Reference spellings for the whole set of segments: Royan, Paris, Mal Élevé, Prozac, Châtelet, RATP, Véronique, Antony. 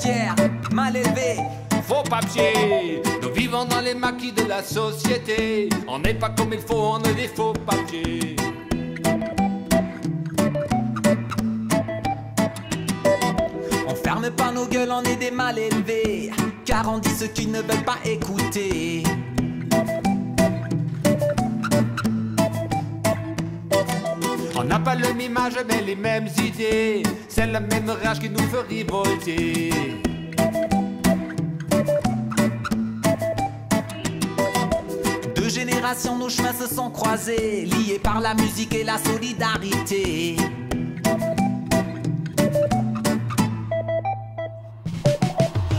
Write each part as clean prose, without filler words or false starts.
frontières, mal élevé, faux papiers. Nous vivons dans les maquis de la société. On n'est pas comme il faut, on est des faux papiers. On ferme pas nos gueules, on est des mal élevés, car on dit ce qu'ils ne veulent pas écouter. On n'a pas le même image mais les mêmes idées. C'est la même rage qui nous fait rivolter. Deux générations, nos chemins se sont croisés, liés par la musique et la solidarité.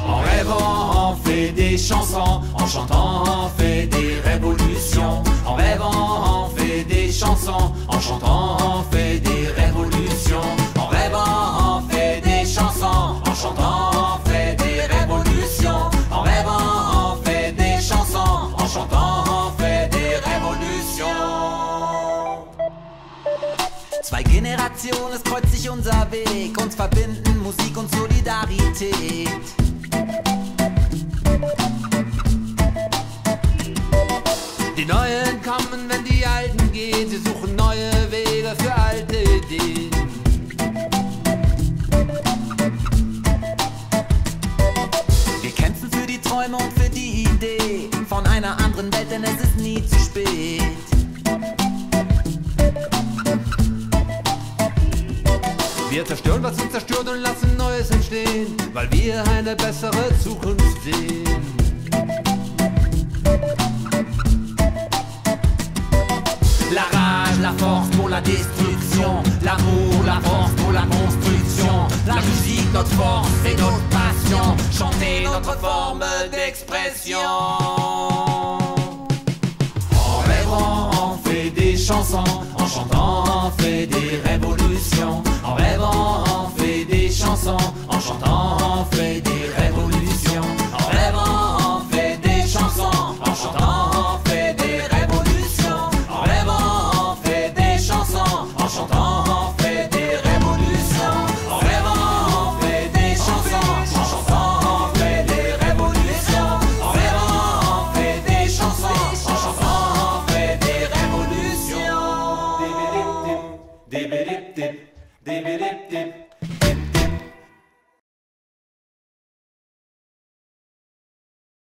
En rêvant, on fait des chansons. En chantant, on fait des révolutions. En rêvant, on fait des chansons. En chantant, on fait des révolutions. En rêvant, on fait des chansons. En chantant, on fait des révolutions. En rêvant, on fait des chansons. En chantant, on fait des révolutions. Zwei Generationen, es kreuzt sich unser Weg. Uns verbinden Musik und Solidarität. Die Neuen kommen, wenn die Alten gehen. Sie suchen neue Wege für alte Ideen. Wir kämpfen für die Träume und für die Idee von einer anderen Welt, denn es ist nie zu spät. Wir zerstören, was uns zerstört und lassen Neues entstehen, weil wir eine bessere Zukunft sehen. La rage, la force pour la destruction, l'amour, la force pour la construction, la musique, notre force et notre passion, chanter notre forme d'expression. En rêvant, on fait des chansons, en chantant, on fait des révolutions. En rêvant, on fait des chansons, en chantant, on fait des révolutions. En rêvant, on fait des chansons, en chantant, on fait des révolutions. En rêvant, on fait des chansons, en chantant, on fait des révolutions. En rêvant, on fait des chansons, en chantant, on fait des révolutions. En rêvant, on fait des chansons, en chantant, on fait des révolutions. Dip dip dip dip dip dip dip dip dip dip dip dip dip.